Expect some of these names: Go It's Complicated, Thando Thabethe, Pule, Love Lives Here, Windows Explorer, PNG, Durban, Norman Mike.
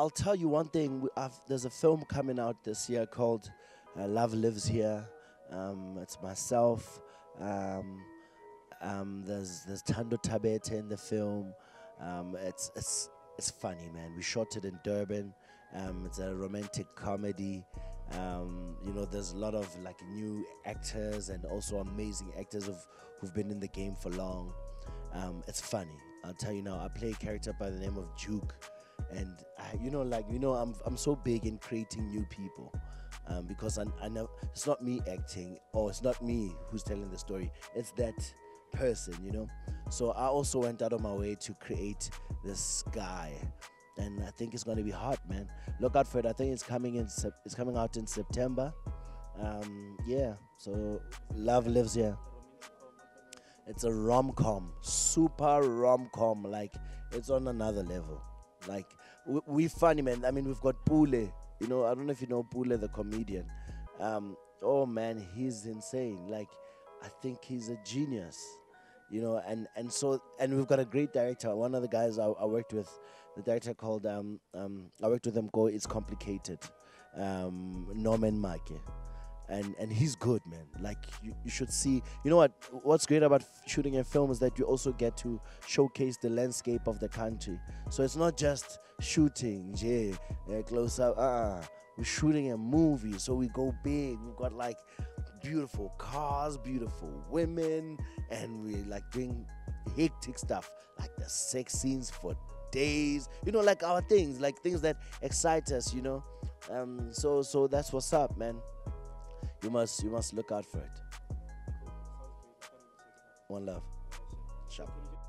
I'll tell you one thing. There's a film coming out this year called Love Lives Here. It's myself. There's Thando Thabethe in the film. It's funny, man. We shot it in Durban. It's a romantic comedy. You know, there's a lot of like new actors and also amazing actors who've been in the game for long. It's funny. I'll tell you now. I play a character by the name of Duke, and I'm so big in creating new people, because I know it's not me acting, or it's not me who's telling the story. It's that person, you know. So I also went out of my way to create this guy. And I think it's going to be hot, man. Look out for it. I think it's coming out in September. Yeah, so Love Lives Here. It's a rom-com, super rom-com. Like, it's on another level. Like, we're funny, man. I mean, we've got Pule. You know, I don't know if you know Pule, the comedian. Oh, man, he's insane. Like, I think he's a genius. You know, and we've got a great director. One of the guys I worked with, the director called, I worked with him, Go It's Complicated, Norman Mike. And he's good, man. Like, you should see, you know what's great about shooting a film is that you also get to showcase the landscape of the country. So it's not just shooting, close up, we're shooting a movie, so we go big. We've got like beautiful cars, beautiful women, and we're like doing hectic stuff, like the sex scenes for days, you know, like our things, like things that excite us, you know. So that's what's up, man. You must look out for it. One love. Ciao.